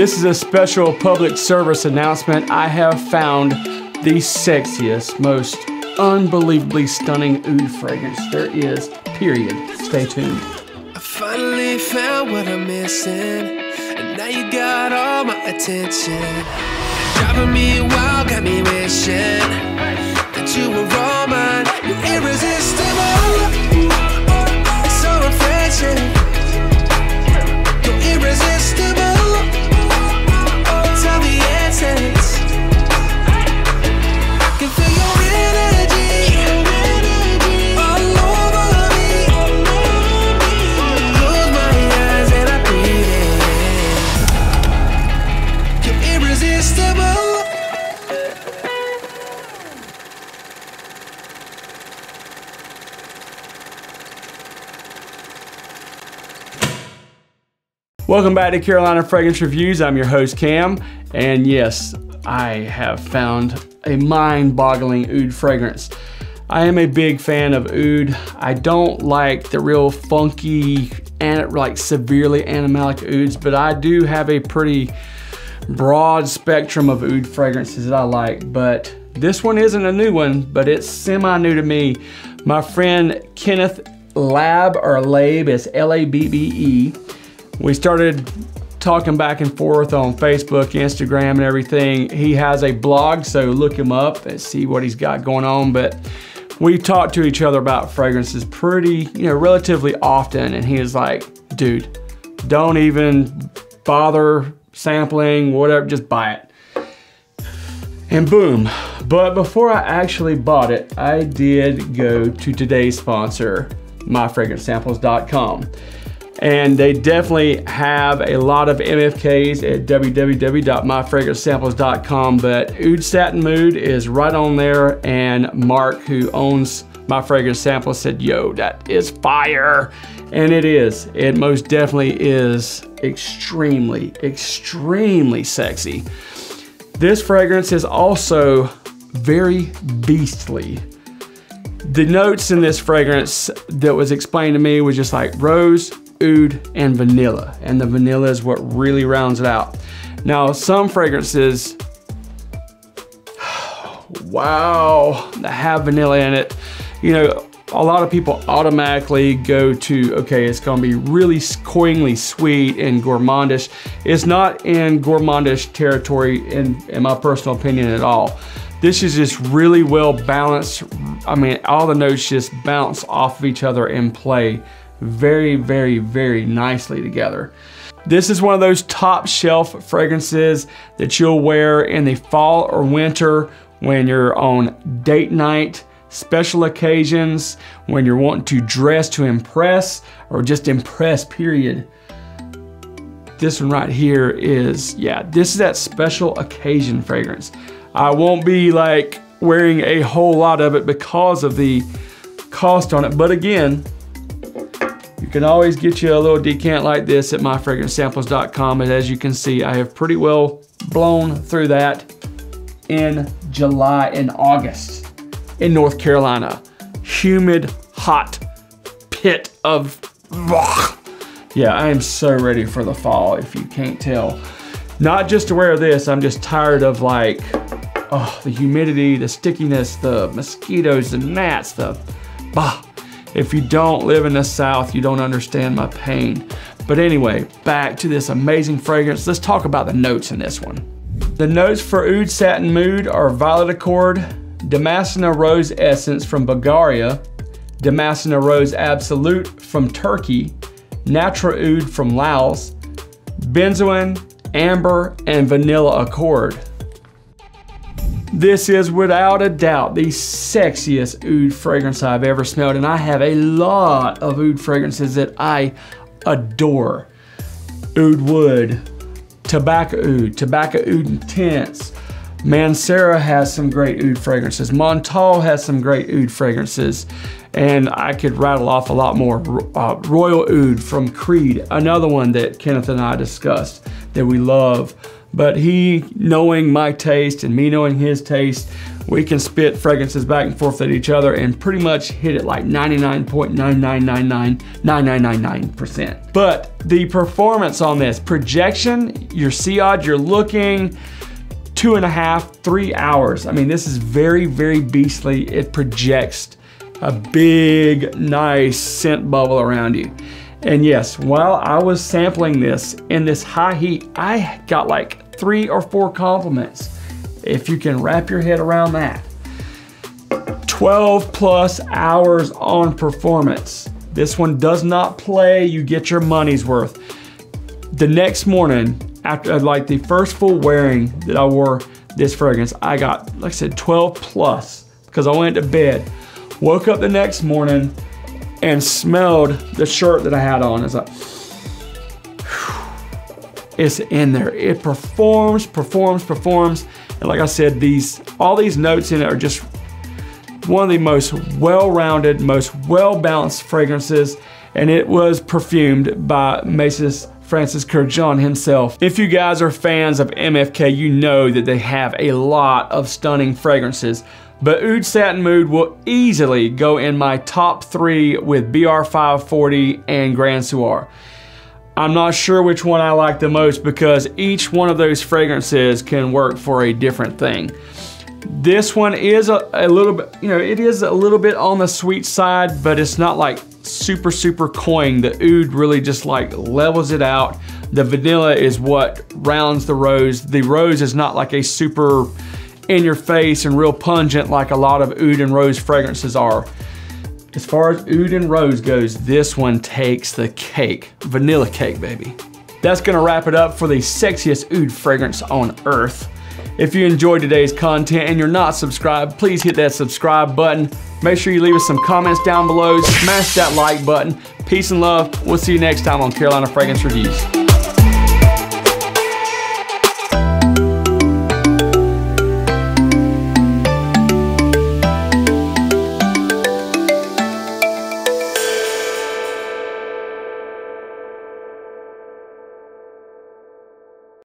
This is a special public service announcement. I have found the sexiest, most unbelievably stunning oud fragrance there is, period. Stay tuned. I finally found what I'm missing, and now you got all my attention. Driving me wild, got me wishing that you were all mine. You're irresistible, it's so refreshing. You're irresistible, it's all the essence. I can feel your energy all over me. Close my eyes and I breathe in. You're irresistible. Welcome back to Carolina Fragrance Reviews. I'm your host, Cam, and yes, I have found a mind-boggling oud fragrance. I am a big fan of oud. I don't like the real funky, like severely animalic ouds, but I do have a pretty broad spectrum of oud fragrances that I like, but this one isn't a new one, but it's semi-new to me. My friend Kenneth Lab, or Labe, it's L-A-B-B-E. We started talking back and forth on Facebook, Instagram, and everything. He has a blog, so look him up and see what he's got going on. But we talked to each other about fragrances pretty, relatively often. And he was like, dude, don't even bother sampling, whatever, just buy it. And boom. But before I actually bought it, I did go to today's sponsor, myfragrancesamples.com. And they definitely have a lot of MFKs at www.myfragrancesamples.com, but Oud Satin Mood is right on there, and Mark, who owns My Fragrance Samples, said, yo, that is fire. And it is. It most definitely is extremely, extremely sexy. This fragrance is also very beastly. The notes in this fragrance that was explained to me was just like rose, oud, and vanilla, and the vanilla is what really rounds it out. Now, some fragrances, wow, that have vanilla in it, a lot of people automatically go to, okay, it's gonna be really cloyingly sweet and gourmandish. It's not in gourmandish territory in my personal opinion at all. This is just really well balanced. I mean, all the notes just bounce off of each other and play very, very, very nicely together. This is one of those top shelf fragrances that you'll wear in the fall or winter when you're on date night, special occasions, when you're wanting to dress to impress, or just impress, period. This one right here is, yeah, this is that special occasion fragrance. I won't be like wearing a whole lot of it because of the cost on it, but again, you can always get you a little decant like this at myfragrancesamples.com, and as you can see, I have pretty well blown through that in July and August in North Carolina. Humid, hot pit of, yeah, I am so ready for the fall if you can't tell. Not just to wear this, I'm just tired of like, oh, the humidity, the stickiness, the mosquitoes, the gnats, the bah. If you don't live in the South, you don't understand my pain. But anyway, back to this amazing fragrance. Let's talk about the notes in this one. The notes for Oud Satin Mood are Violet Accord, Damascena Rose Essence from Bulgaria, Damascena Rose Absolute from Turkey, Natural Oud from Laos, Benzoin, Amber, and Vanilla Accord. This is without a doubt the sexiest oud fragrance I've ever smelled, and I have a lot of oud fragrances that I adore. Oud wood, tobacco oud intense. Mancera has some great oud fragrances. Montal has some great oud fragrances, and I could rattle off a lot more. Royal Oud from Creed, another one that Kenneth and I discussed that we love. But he, knowing my taste and me knowing his taste, we can spit fragrances back and forth at each other and pretty much hit it like 99.9999999%. But the performance on this, projection, your COD, you're looking 2.5 to 3 hours. I mean, this is very, very beastly. It projects a big, nice scent bubble around you. And yes, while I was sampling this in this high heat, I got like 3 or 4 compliments, if you can wrap your head around that. 12+ hours on performance. This one does not play, you get your money's worth. The next morning, after like the first full wearing that I wore this fragrance, I got, like I said, 12+ because I went to bed. Woke up the next morning and smelled the shirt that I had on. It's like, it's in there. It performs, performs, performs. And like I said, all these notes in it are just one of the most well-rounded, most well-balanced fragrances. And it was perfumed by Maison Francis Kurkdjian himself. If you guys are fans of MFK, you know that they have a lot of stunning fragrances. But Oud Satin Mood will easily go in my top 3 with BR540 and Grand Soir. I'm not sure which one I like the most because each one of those fragrances can work for a different thing. This one is a little bit, you know, it is a little bit on the sweet side, but it's not like super, super cloying. The oud really just like levels it out. The vanilla is what rounds the rose. The rose is not like a super in your face and real pungent like a lot of oud and rose fragrances are. As far as oud and rose goes, this one takes the cake. Vanilla cake, baby. That's gonna wrap it up for the sexiest oud fragrance on earth. If you enjoyed today's content and you're not subscribed, please hit that subscribe button. Make sure you leave us some comments down below, smash that like button. Peace and love, we'll see you next time on Carolina Fragrance Reviews.